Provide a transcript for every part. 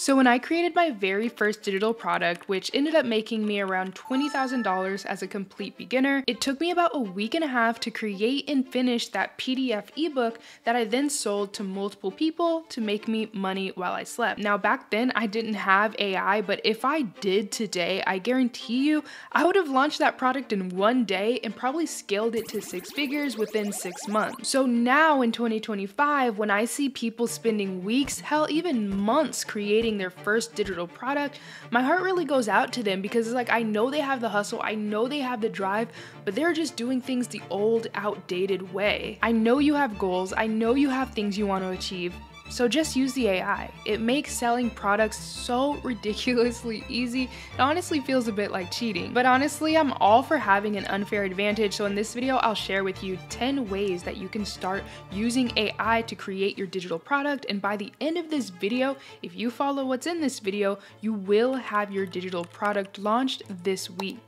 So when I created my very first digital product, which ended up making me around $20,000 as a complete beginner, it took me about a week and a half to create and finish that PDF ebook that I then sold to multiple people to make me money while I slept. Now back then I didn't have AI, but if I did today, I guarantee you I would have launched that product in one day and probably scaled it to six figures within 6 months. So now in 2025, when I see people spending weeks, hell, even months creating their first digital product, my heart really goes out to them because it's like, I know they have the hustle, I know they have the drive, but they're just doing things the old, outdated way. I know you have goals, I know you have things you want to achieve, so just use the AI. It makes selling products so ridiculously easy. It honestly feels a bit like cheating, but honestly, I'm all for having an unfair advantage. So in this video, I'll share with you 10 ways that you can start using AI to create your digital product. And by the end of this video, if you follow what's in this video, you will have your digital product launched this week.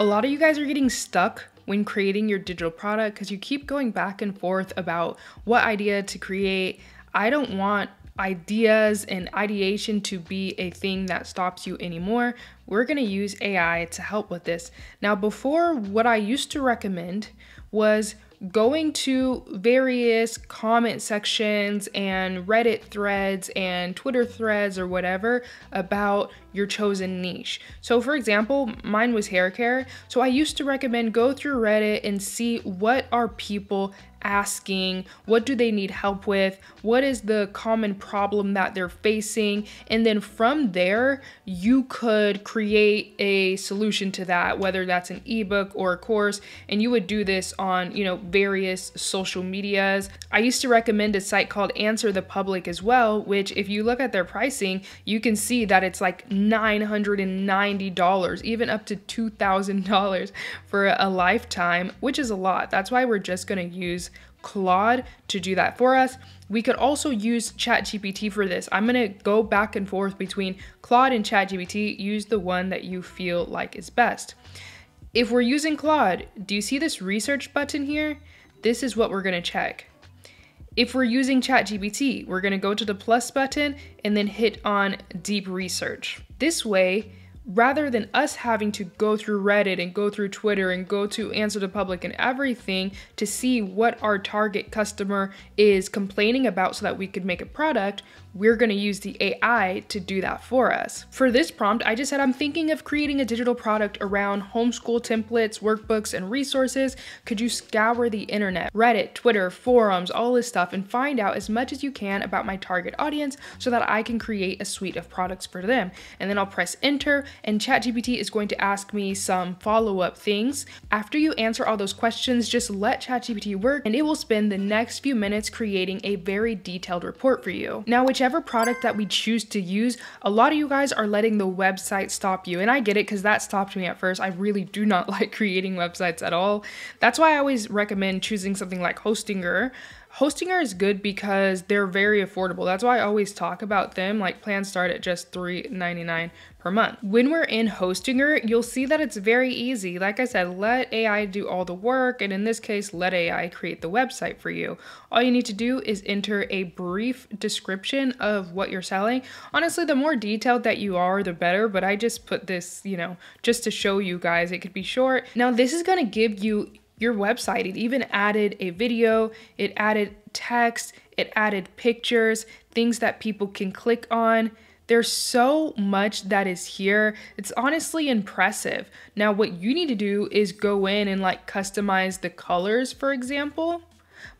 A lot of you guys are getting stuck when creating your digital product because you keep going back and forth about what idea to create. I don't want ideas and ideation to be a thing that stops you anymore. We're gonna use AI to help with this. Now, before, what I used to recommend was going to various comment sections and Reddit threads and Twitter threads or whatever about your chosen niche. So for example, mine was hair care. So I used to recommend go through Reddit and see what are people asking, what do they need help with, what is the common problem that they're facing, and then from there you could create a solution to that, whether that's an ebook or a course. And you would do this on, you know, various social medias. I used to recommend a site called Answer the Public as well, which if you look at their pricing, you can see that it's like $990, even up to $2,000 for a lifetime, which is a lot. That's why we're just going to use Claude to do that for us. We could also use ChatGPT for this. I'm gonna go back and forth between Claude and ChatGPT. Use the one that you feel like is best. If we're using Claude, do you see this research button here? This is what we're gonna check. If we're using ChatGPT, we're gonna go to the plus button and then hit on deep research. This way, rather than us having to go through Reddit and go through Twitter and go to Answer the Public and everything to see what our target customer is complaining about so that we could make a product, we're gonna use the AI to do that for us. For this prompt, I just said, I'm thinking of creating a digital product around homeschool templates, workbooks, and resources. Could you scour the internet, Reddit, Twitter, forums, all this stuff, and find out as much as you can about my target audience so that I can create a suite of products for them? And then I'll press enter, and ChatGPT is going to ask me some follow-up things. After you answer all those questions, just let ChatGPT work and it will spend the next few minutes creating a very detailed report for you. Now, whichever product that we choose to use, a lot of you guys are letting the website stop you. And I get it, because that stopped me at first. I really do not like creating websites at all. That's why I always recommend choosing something like Hostinger. Hostinger is good because they're very affordable. That's why I always talk about them. Like, plans start at just $3.99 per month. When we're in Hostinger, you'll see that it's very easy. Like I said, let AI do all the work. And in this case, let AI create the website for you. All you need to do is enter a brief description of what you're selling. Honestly, the more detailed that you are, the better. But I just put this, you know, just to show you guys. It could be short. Now, this is going to give you your website. It even added a video, it added text, it added pictures, things that people can click on. There's so much that is here. It's honestly impressive. Now, what you need to do is go in and like customize the colors, for example.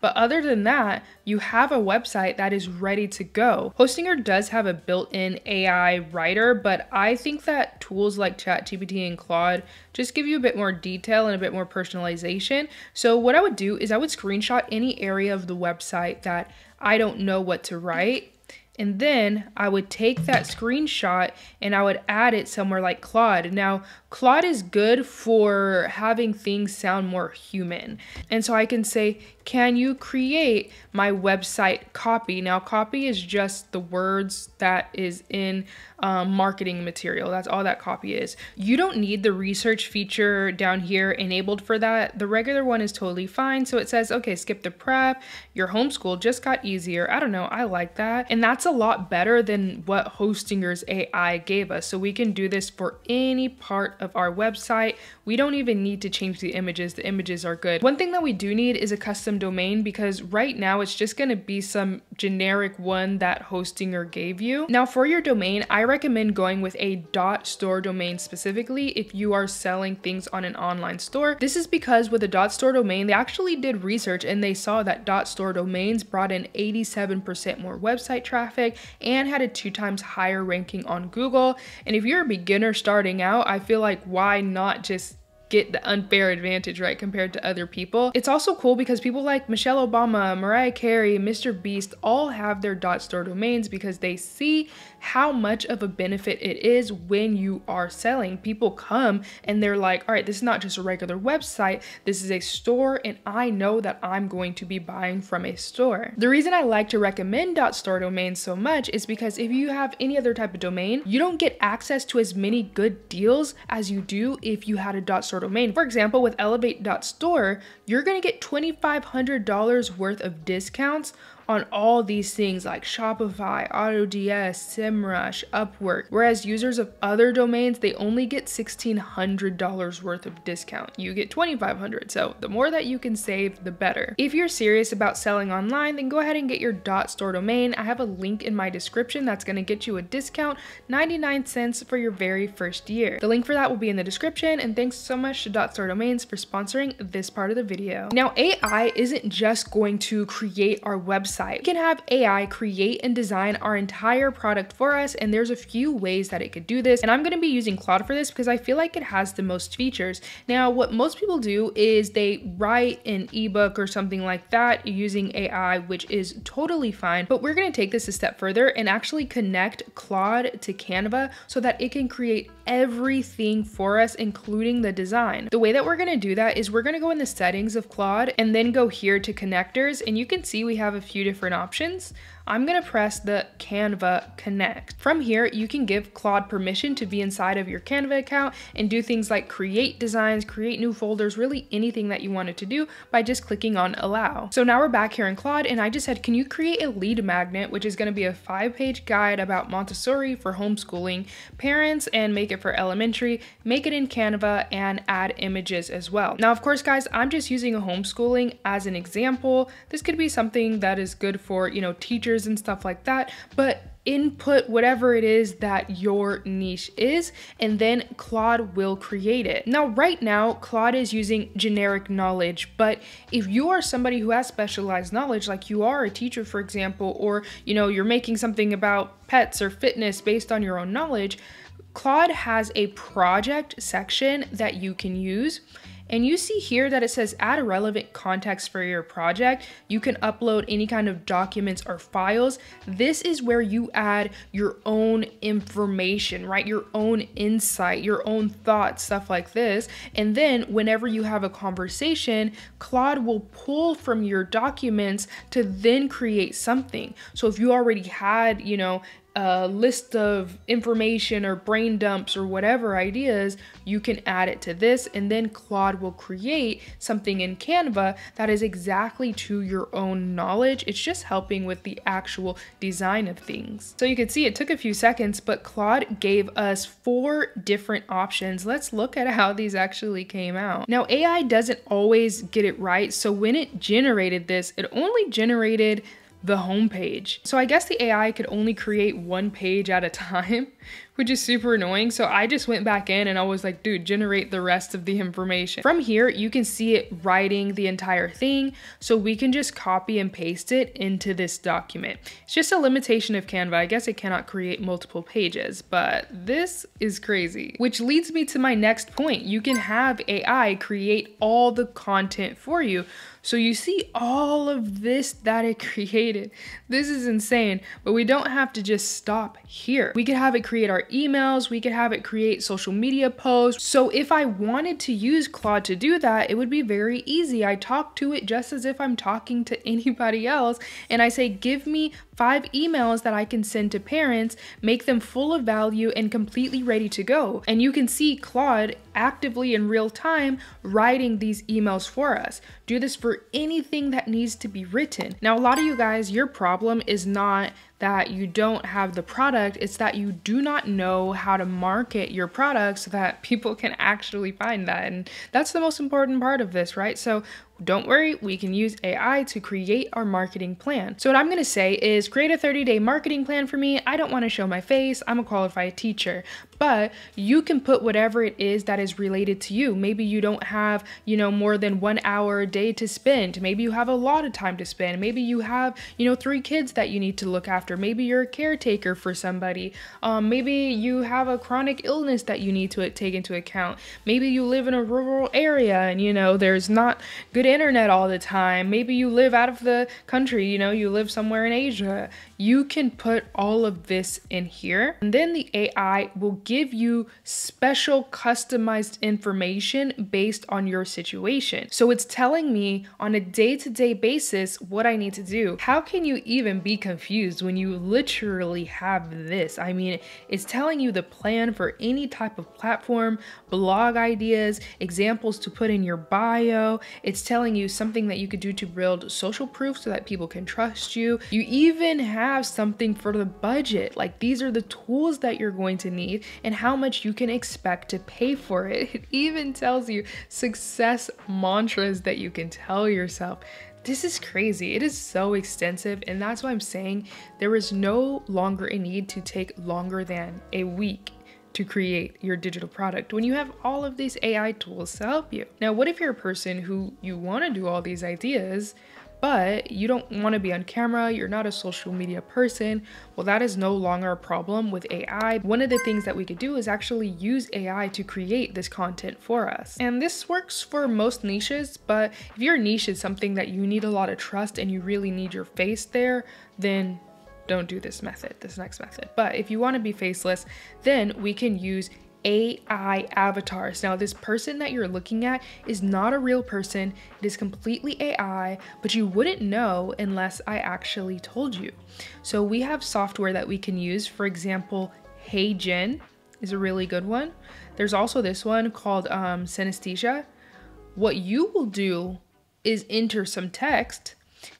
But other than that, you have a website that is ready to go. Hostinger does have a built-in AI writer, but I think that tools like ChatGPT and Claude just give you a bit more detail and a bit more personalization. So what I would do is I would screenshot any area of the website that I don't know what to write. And then I would take that screenshot and I would add it somewhere like Claude. Now, Claude is good for having things sound more human. And so I can say, can you create my website copy? Now, copy is just the words that is in marketing material. That's all that copy is. You don't need the research feature down here enabled for that. The regular one is totally fine. So it says, okay, skip the prep. Your homeschool just got easier. I don't know. I like that. And that's a lot better than what Hostinger's AI gave us. So we can do this for any part of our website. We don't even need to change the images. The images are good. One thing that we do need is a custom domain, because right now it's just going to be some generic one that Hostinger gave you. Now for your domain, I recommend going with a .store domain specifically if you are selling things on an online store. This is because with a .store domain, they actually did research and they saw that .store domains brought in 87% more website traffic and had a 2 times higher ranking on Google. And if you're a beginner starting out, I feel like why not just get the unfair advantage, right, compared to other people. It's also cool because people like Michelle Obama, Mariah Carey, Mr. Beast all have their .store domains because they see how much of a benefit it is when you are selling. People come and they're like, all right, this is not just a regular website, this is a store, and I know that I'm going to be buying from a store. The reason I like to recommend .store domains so much is because if you have any other type of domain, you don't get access to as many good deals as you do if you had a .store domain. For example, with elevate.store, you're going to get $2,500 worth of discounts on all these things like Shopify, AutoDS, SEMrush, Upwork, whereas users of other domains, they only get $1,600 worth of discount. You get $2,500, so the more that you can save, the better. If you're serious about selling online, then go ahead and get your .store domain. I have a link in my description that's gonna get you a discount, 99 cents for your very first year. The link for that will be in the description, and thanks so much to .store domains for sponsoring this part of the video. Now, AI isn't just going to create our website. We can have AI create and design our entire product for us, and there's a few ways that it could do this, and I'm going to be using Claude for this because I feel like it has the most features. Now, what most people do is they write an ebook or something like that using AI, which is totally fine, but we're going to take this a step further and actually connect Claude to Canva so that it can create everything for us, including the design. The way that we're going to do that is we're going to go in the settings of Claude and then go here to connectors, and you can see we have a few different options. I'm gonna press the Canva Connect. From here, you can give Claude permission to be inside of your Canva account and do things like create designs, create new folders, really anything that you wanted to do by just clicking on allow. So now we're back here in Claude, and I just said, can you create a lead magnet, which is gonna be a 5-page guide about Montessori for homeschooling parents, and make it for elementary, make it in Canva, and add images as well. Now, of course, guys, I'm just using a homeschooling as an example. This could be something that is good for, you know, teachers and stuff like that, but input whatever it is that your niche is, and then Claude will create it. Now, right now, Claude is using generic knowledge, but if you are somebody who has specialized knowledge, like you are a teacher, for example, or you know, you're making something about pets or fitness based on your own knowledge, Claude has a project section that you can use. And you see here that it says add relevant context for your project. You can upload any kind of documents or files. This is where you add your own information, right? Your own insight, your own thoughts, stuff like this. And then whenever you have a conversation, Claude will pull from your documents to then create something. So if you already had, you know, a list of information or brain dumps or whatever ideas, you can add it to this, and then Claude will create something in Canva that is exactly to your own knowledge. It's just helping with the actual design of things. So you can see it took a few seconds, but Claude gave us 4 different options. Let's look at how these actually came out. Now, AI doesn't always get it right, so when it generated this, it only generated the homepage. So I guess the AI could only create 1 page at a time, which is super annoying. So I just went back in and I was like, dude, generate the rest of the information. From here, you can see it writing the entire thing. So we can just copy and paste it into this document. It's just a limitation of Canva. I guess it cannot create multiple pages, but this is crazy. Which leads me to my next point. You can have AI create all the content for you. So you see all of this that it created. This is insane, but we don't have to just stop here. We could have it create our emails, we could have it create social media posts. So if I wanted to use Claude to do that, it would be very easy. I talk to it just as if I'm talking to anybody else, and I say, give me 5 emails that I can send to parents, make them full of value and completely ready to go. And you can see Claude actively in real time writing these emails for us. Do this for anything that needs to be written. Now, a lot of you guys, your problem is not that you don't have the product, it's that you do not know how to market your product so that people can actually find that. And that's the most important part of this, right? So don't worry, we can use AI to create our marketing plan. So what I'm gonna say is create a 30-day marketing plan for me. I don't wanna show my face, I'm a qualified teacher, but you can put whatever it is that is related to you. Maybe you don't have, you know, more than 1 hour a day to spend. Maybe you have a lot of time to spend. Maybe you have, you know, 3 kids that you need to look after. Maybe you're a caretaker for somebody. Maybe you have a chronic illness that you need to take into account. Maybe you live in a rural area and, you know, there's not good internet all the time. Maybe you live out of the country, you know, you live somewhere in Asia. You can put all of this in here, and then the AI will give you special customized information based on your situation. So it's telling me on a day-to-day basis what I need to do. How can you even be confused when you literally have this? I mean, it's telling you the plan for any type of platform, blog ideas, examples to put in your bio. It's telling you something that you could do to build social proof so that people can trust you. You even have something for the budget. Like, these are the tools that you're going to need and how much you can expect to pay for it. It even tells you success mantras that you can tell yourself. This is crazy. It is so extensive, and that's why I'm saying there is no longer a need to take longer than a week to create your digital product when you have all of these AI tools to help you. Now, what if you're a person who you want to do all these ideas, but you don't want to be on camera, you're not a social media person? Well, that is no longer a problem with AI. One of the things that we could do is actually use AI to create this content for us. And this works for most niches, but if your niche is something that you need a lot of trust and you really need your face there, then don't do this method, this next method. But if you want to be faceless, then we can use AI avatars. Now, this person that you're looking at is not a real person. It is completely AI, but you wouldn't know unless I actually told you. So we have software that we can use. For example, HeyGen is a really good one. There's also this one called Synthesia. What you will do is enter some text,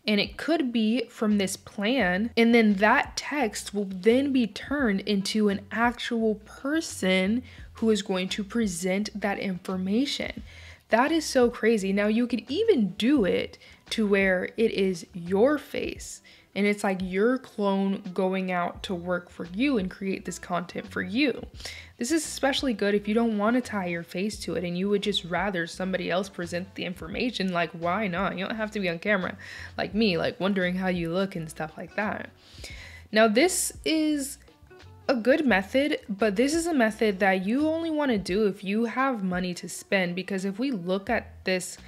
and it could be from this plan, and then that text will then be turned into an actual person who is going to present that information. That is so crazy. Now, you could even do it to where it is your face, and it's like your clone going out to work for you and create this content for you. This is especially good if you don't want to tie your face to it and you would just rather somebody else present the information. Like, why not? You don't have to be on camera like me, like wondering how you look and stuff like that. Now, this is a good method, but this is a method that you only want to do if you have money to spend, because if we look at this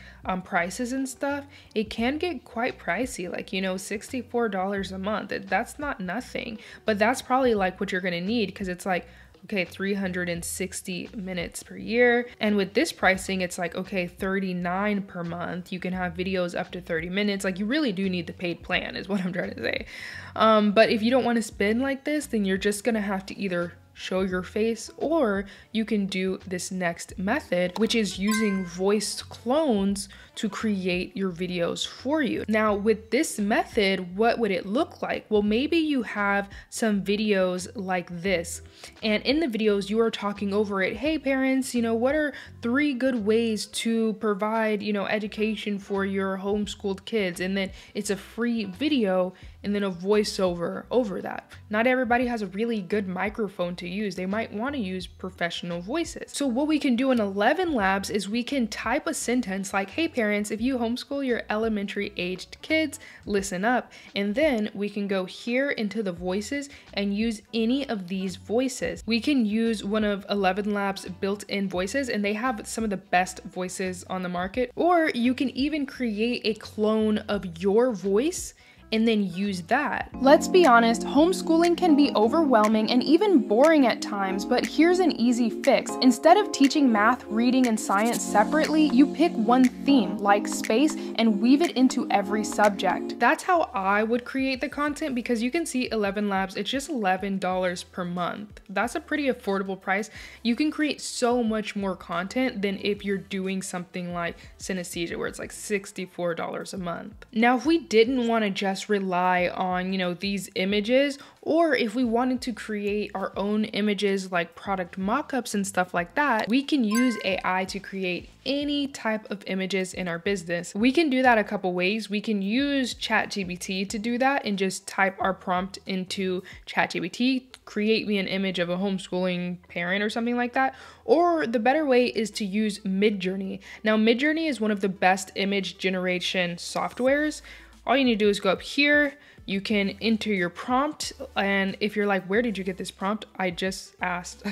prices and stuff, it can get quite pricey. Like, you know, $64 a month, that's not nothing, but that's probably like what you're gonna need, because it's like, okay, 360 minutes per year. And with this pricing, it's like, okay, $39 per month. You can have videos up to 30 minutes. Like, you really do need the paid plan is what I'm trying to say. But if you don't want to spend like this, then you're just going to have to either show your face, or you can do this next method, which is using voice clones to create your videos for you. Now, with this method, what would it look like? Well, maybe you have some videos like this, and in the videos you are talking over it. Hey parents, you know, what are 3 good ways to provide, you know, education for your homeschooled kids? And then it's a free video, and then a voiceover over that. Not everybody has a really good microphone to use. They might want to use professional voices. So what we can do in 11 Labs is we can type a sentence like, hey parents, if you homeschool your elementary aged kids, listen up. And then we can go here into the voices and use any of these voices. We can use one of 11 Labs built-in voices, and they have some of the best voices on the market. Or you can even create a clone of your voice and then use that. Let's be honest, homeschooling can be overwhelming and even boring at times, but here's an easy fix. Instead of teaching math, reading, and science separately, you pick one theme, like space, and weave it into every subject. That's how I would create the content, because you can see 11 Labs, it's just $11 per month. That's a pretty affordable price. You can create so much more content than if you're doing something like Synesthesia, where it's like $64 a month. Now, if we didn't want to just just rely on, you know, these images, or if we wanted to create our own images like product mockups and stuff like that, we can use AI to create any type of images in our business. We can do that a couple ways. We can use ChatGPT to do that and just type our prompt into ChatGPT, create me an image of a homeschooling parent or something like that. Or the better way is to use Midjourney. Now, Midjourney is one of the best image generation softwares. All you need to do is go up here. You can enter your prompt, and if you're like, where did you get this prompt? I just asked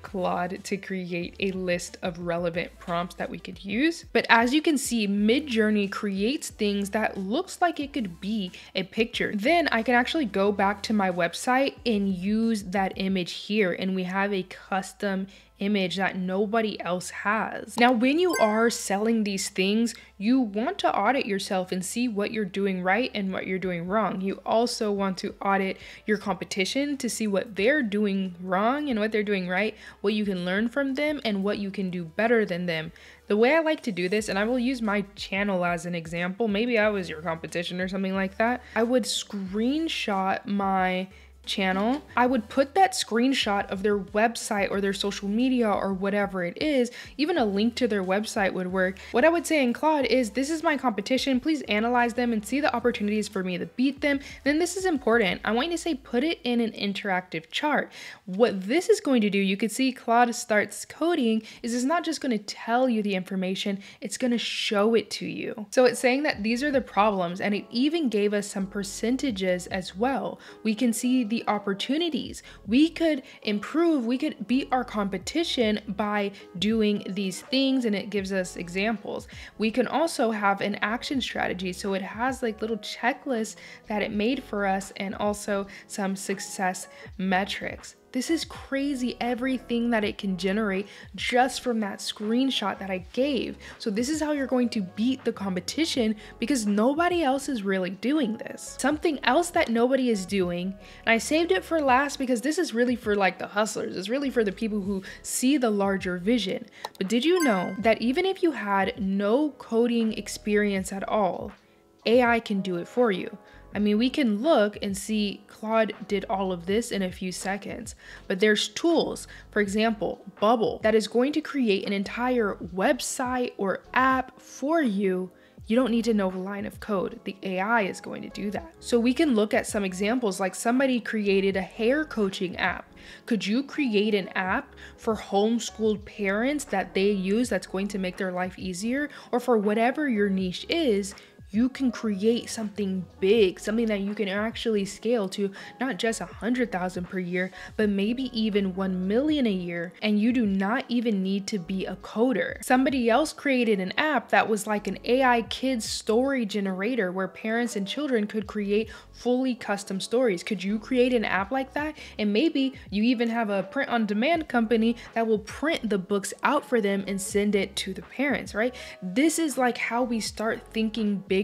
Claude to create a list of relevant prompts that we could use. But as you can see, Midjourney creates things that looks like it could be a picture. Then I can actually go back to my website and use that image here, and we have a custom image that nobody else has. Now, when you are selling these things, you want to audit yourself and see what you're doing right and what you're doing wrong. You also want to audit your competition to see what they're doing wrong and what they're doing right, what you can learn from them and what you can do better than them. The way I like to do this, and I will use my channel as an example, maybe I was your competition or something like that, I would screenshot my channel. I would put that screenshot of their website or their social media or whatever it is, even a link to their website would work. What I would say in Claude is, this is my competition, please analyze them and see the opportunities for me to beat them. Then this is important. I want you to say, put it in an interactive chart. What this is going to do, you can see Claude starts coding, is it's not just going to tell you the information, it's going to show it to you. So it's saying that these are the problems, and it even gave us some percentages as well. We can see the opportunities. We could improve, we could beat our competition by doing these things, and it gives us examples. We can also have an action strategy. So it has like little checklists that it made for us and also some success metrics. This is crazy, everything that it can generate just from that screenshot that I gave. So this is how you're going to beat the competition, because nobody else is really doing this. Something else that nobody is doing, and I saved it for last because this is really for like the hustlers. It's really for the people who see the larger vision. But did you know that even if you had no coding experience at all, AI can do it for you? I mean, we can look and see Claude did all of this in a few seconds, but there's tools, for example, Bubble, that is going to create an entire website or app for you. You don't need to know the line of code. The AI is going to do that. So we can look at some examples, like somebody created a hair coaching app. Could you create an app for homeschooled parents that they use that's going to make their life easier? Or for whatever your niche is, you can create something big, something that you can actually scale to not just 100,000 per year, but maybe even 1 million a year. And you do not even need to be a coder. Somebody else created an app that was like an AI kids story generator where parents and children could create fully custom stories. Could you create an app like that? And maybe you even have a print on demand company that will print the books out for them and send it to the parents, right? This is like how we start thinking big.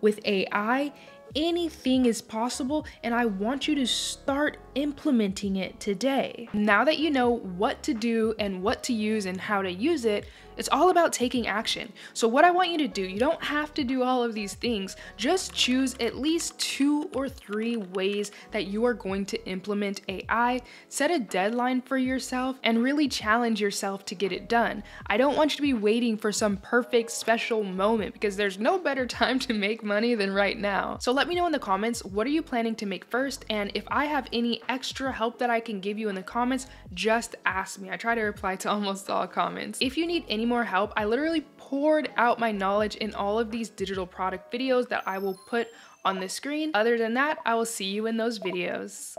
With AI, anything is possible, and I want you to start implementing it today. Now that you know what to do and what to use and how to use it, it's all about taking action. So what I want you to do, you don't have to do all of these things, just choose at least 2 or 3 ways that you are going to implement AI, set a deadline for yourself, and really challenge yourself to get it done. I don't want you to be waiting for some perfect special moment, because there's no better time to make money than right now. So let me know in the comments, what are you planning to make first? And if I have any extra help that I can give you in the comments, just ask me. I try to reply to almost all comments. If you need any more help, I literally poured out my knowledge in all of these digital product videos that I will put on the screen. Other than that, I will see you in those videos.